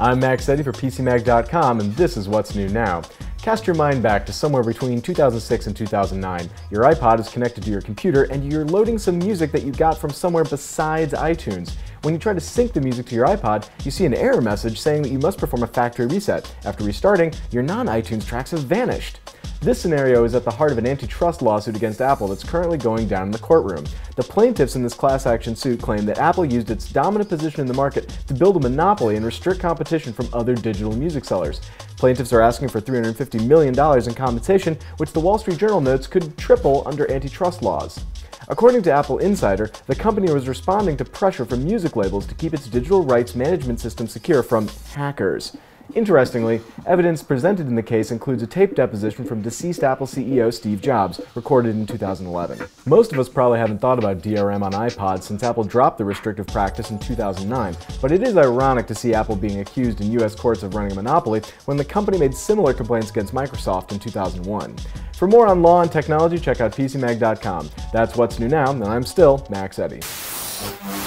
I'm Max Setti for PCMag.com, and this is What's New Now. Cast your mind back to somewhere between 2006 and 2009. Your iPod is connected to your computer and you're loading some music that you got from somewhere besides iTunes. When you try to sync the music to your iPod, you see an error message saying that you must perform a factory reset. After restarting, your non-iTunes tracks have vanished. This scenario is at the heart of an antitrust lawsuit against Apple that's currently going down in the courtroom. The plaintiffs in this class action suit claim that Apple used its dominant position in the market to build a monopoly and restrict competition from other digital music sellers. Plaintiffs are asking for $350 million in compensation, which the Wall Street Journal notes could triple under antitrust laws. According to Apple Insider, the company was responding to pressure from music labels to keep its digital rights management system secure from hackers. Interestingly, evidence presented in the case includes a tape deposition from deceased Apple CEO Steve Jobs, recorded in 2011. Most of us probably haven't thought about DRM on iPods since Apple dropped the restrictive practice in 2009, but it is ironic to see Apple being accused in U.S. courts of running a monopoly when the company made similar complaints against Microsoft in 2001. For more on law and technology, check out PCMag.com. That's What's New Now, and I'm still Max Setti.